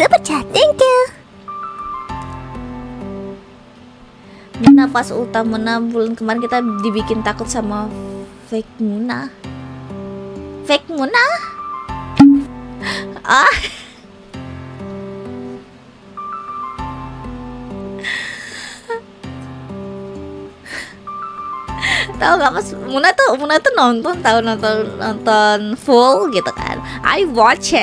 super chat. Thank you. Moona pas ulta Moona bulan kemarin kita dibikin takut sama fake Moona. Fake Moona? Ah. Tahu gak mas, Moona tuh nonton, nonton full gitu kan. I watch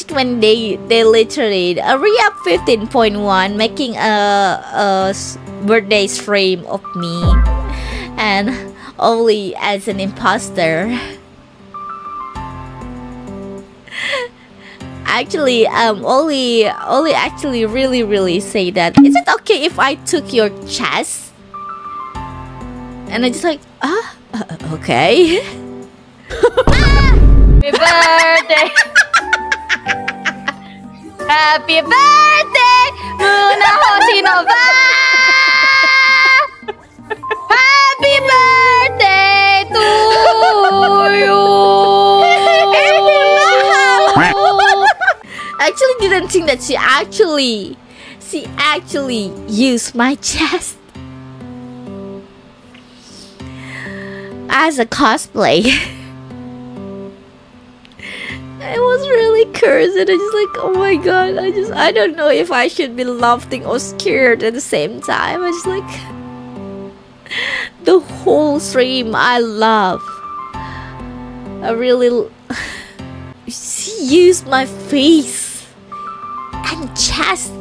it when they literally re-up 15.1 making a birthday stream of me and Ollie as an imposter. Actually, Ollie actually really say that, is it okay if I took your chest? And I just like, okay. Happy birthday! Happy birthday, Moona Hoshinova! Happy birthday to you! I actually didn't think that she actually used my chest as a cosplay. I was really cursed. I just like, oh my god, I don't know if I should be laughing or scared at the same time. I just like the whole stream. I love. I really she used my face and chest